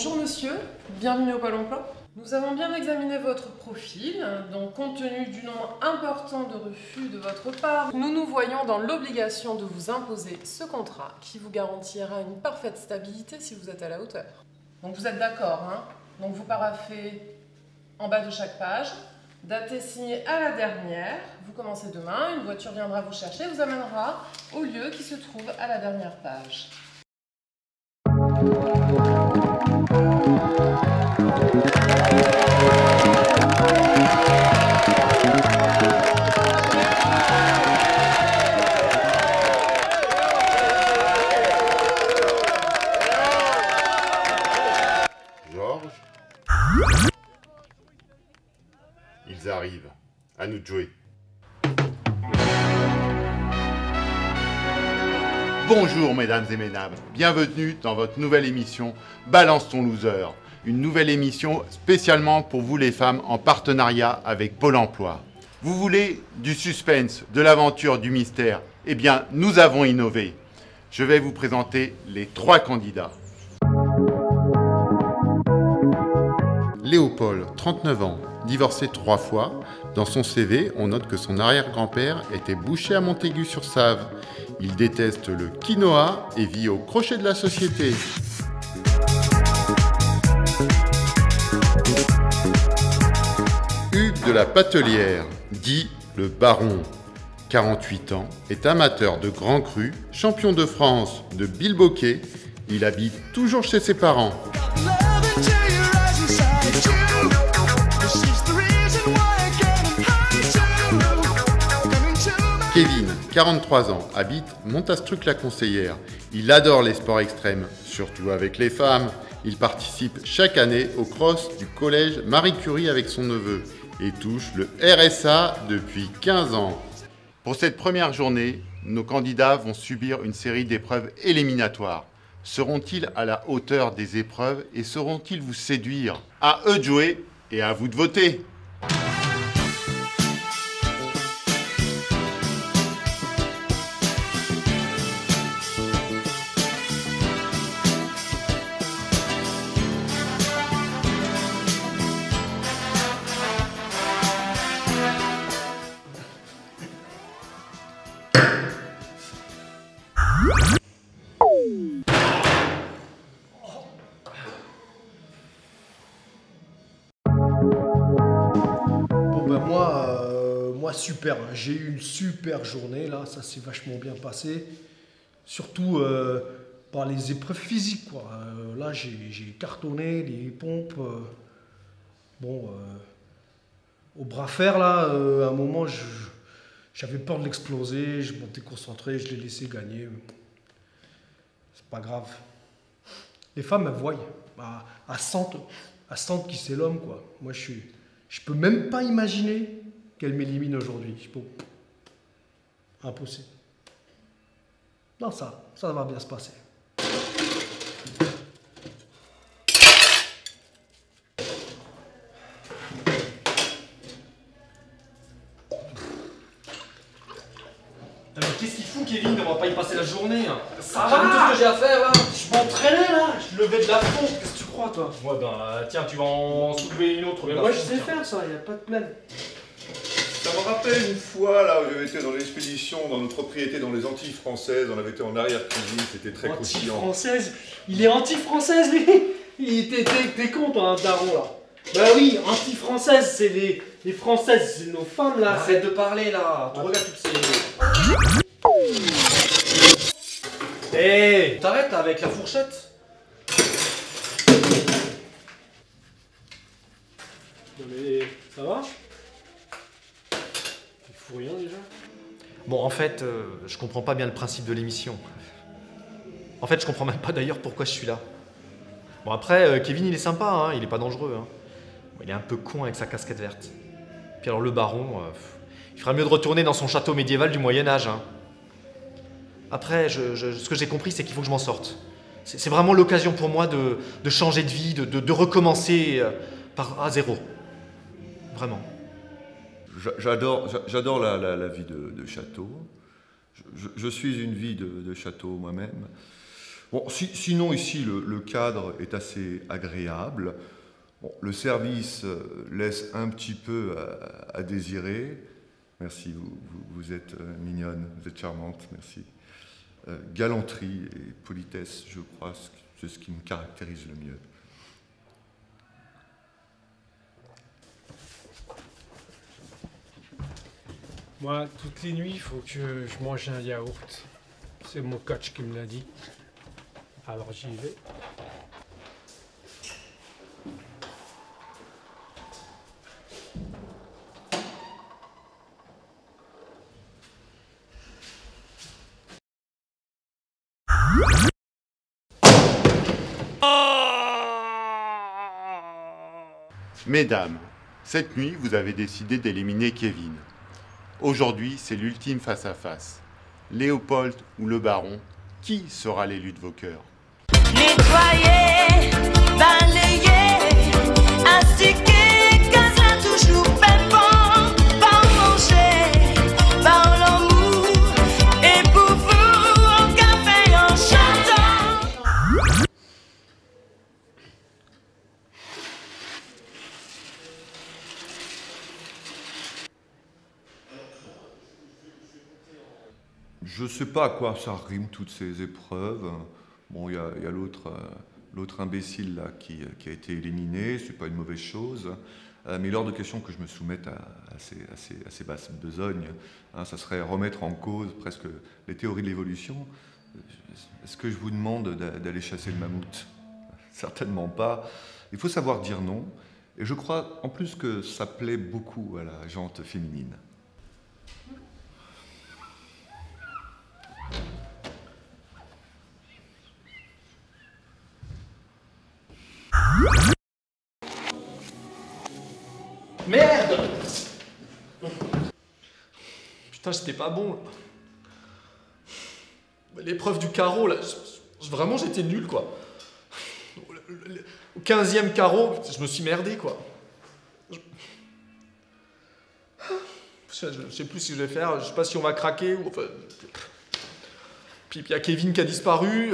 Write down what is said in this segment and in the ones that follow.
Bonjour monsieur, bienvenue au Pôle Emploi. Nous avons bien examiné votre profil, donc compte tenu du nombre important de refus de votre part, nous nous voyons dans l'obligation de vous imposer ce contrat qui vous garantira une parfaite stabilité si vous êtes à la hauteur. Donc vous êtes d'accord, hein? Donc vous paraffez en bas de chaque page, date et signée à la dernière, vous commencez demain, une voiture viendra vous chercher et vous amènera au lieu qui se trouve à la dernière page. Ils arrivent. À nous de jouer. Bonjour mesdames et mesdames, bienvenue dans votre nouvelle émission Balance ton loser. Une nouvelle émission spécialement pour vous les femmes en partenariat avec Pôle emploi. Vous voulez du suspense, de l'aventure, du mystère? Eh bien, nous avons innové. Je vais vous présenter les trois candidats. Léopold, 39 ans, divorcé 3 fois. Dans son CV, on note que son arrière-grand-père était boucher à Montaigu-sur-Save. Il déteste le quinoa et vit au crochet de la société. Hugues de la Patelière, dit le Baron, 48 ans, est amateur de Grand Cru, champion de France de Bilboquet. Il habite toujours chez ses parents. Kevin, 43 ans, habite Montastruc la Conseillère. Il adore les sports extrêmes, surtout avec les femmes. Il participe chaque année au cross du collège Marie Curie avec son neveu et touche le RSA depuis 15 ans. Pour cette première journée, nos candidats vont subir une série d'épreuves éliminatoires. Seront-ils à la hauteur des épreuves et sauront-ils vous séduire? À eux de jouer et à vous de voter! Super, hein. J'ai eu une super journée là, ça s'est vachement bien passé, surtout par les épreuves physiques quoi. Là j'ai cartonné les pompes, au bras fer là, à un moment j'avais peur de l'exploser, je m'étais concentré, je l'ai laissé gagner, c'est pas grave. Les femmes elles voient, elles sentent qui c'est l'homme quoi. Moi je peux même pas imaginer qu'elle m'élimine aujourd'hui. Impossible. Non, ça va bien se passer. Qu'est-ce qu'il fout, Kevin? On va pas y passer la journée. Hein. Ça va, tout ce que j'ai à faire là. Je m'entraînais là. Je levais de la fonte. Qu'est-ce que tu crois, toi? Ouais, tiens, tu vas en soulever une autre. Moi, je sais faire ça. Y a pas de problème. Ça me rappelle une fois, là, où j'avais été dans l'expédition, dans nos propriétés, dans les Antilles françaises, on avait été en arrière-cuisine, c'était très croustillant. Antilles françaises? Il est anti-française, lui? T'es con, toi, un daron, là. Bah oui, anti-française, c'est les françaises, c'est nos femmes, là. Arrête de parler, là. Tu regardes toutes ces... Hé, t'arrêtes avec la fourchette? Non mais, ça va? Pour rien déjà. Bon, en fait, je comprends pas bien le principe de l'émission. En fait, je comprends même pas d'ailleurs pourquoi je suis là. Bon, après, Kevin, il est sympa, hein, il est pas dangereux. Hein. Bon, il est un peu con avec sa casquette verte. Puis alors, le baron, il ferait mieux de retourner dans son château médiéval du Moyen-Âge. Hein. Après, ce que j'ai compris, c'est qu'il faut que je m'en sorte. C'est vraiment l'occasion pour moi de changer de vie, de recommencer par à zéro. Vraiment. J'adore la vie de château. Je suis une vie de château moi-même. Bon, sinon, ici, le cadre est assez agréable. Bon, le service laisse un petit peu à désirer. Merci, vous êtes mignonne, vous êtes charmante, merci. Galanterie et politesse, je crois, c'est ce qui me caractérise le mieux. Moi, toutes les nuits, il faut que je mange un yaourt. C'est mon coach qui me l'a dit. Alors j'y vais. Mesdames, cette nuit, vous avez décidé d'éliminer Kevin. Aujourd'hui, c'est l'ultime face-à-face. Léopold ou le baron, qui sera l'élu de vos cœurs? Nettoyer, balayer, astiquer, quand ça touche nous fait bon, pas manger, par l'amour, et pour vous, au café en chantant. Je ne sais pas à quoi ça rime toutes ces épreuves. Bon, il y a l'autre imbécile là, qui a été éliminé, c'est pas une mauvaise chose. Mais l'heure de question que je me soumette à ces basses besognes, hein, ça serait remettre en cause presque les théories de l'évolution. Est-ce que je vous demande d'aller chasser le mammouth? Certainement pas. Il faut savoir dire non. Et je crois en plus que ça plaît beaucoup à la gente féminine. Merde! Putain, c'était pas bon. L'épreuve du carreau, là, vraiment j'étais nul, quoi. Au 15e carreau, je me suis merdé, quoi. Je sais plus si je vais faire, je sais pas si on va craquer ou. Enfin... Puis il y a Kevin qui a disparu.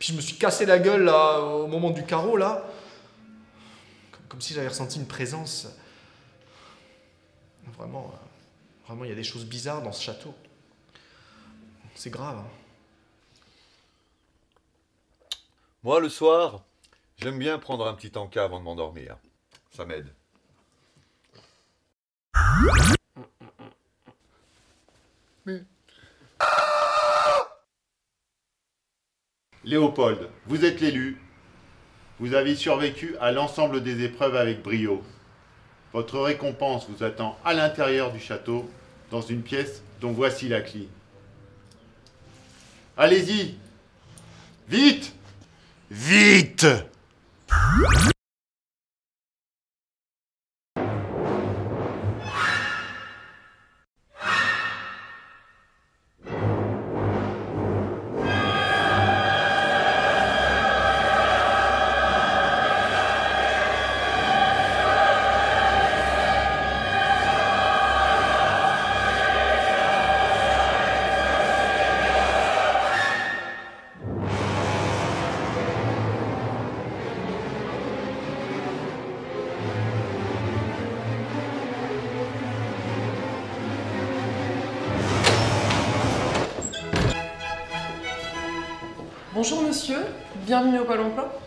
Puis je me suis cassé la gueule là, au moment du carreau, là. Comme si j'avais ressenti une présence. Vraiment, vraiment, il y a des choses bizarres dans ce château. C'est grave. Hein. Moi, le soir, j'aime bien prendre un petit tanka avant de m'endormir. Ça m'aide. Mais... Léopold, vous êtes l'élu. Vous avez survécu à l'ensemble des épreuves avec brio. Votre récompense vous attend à l'intérieur du château, dans une pièce dont voici la clé. Allez-y! Vite! Vite! Bonjour monsieur, bienvenue au Palon Propre.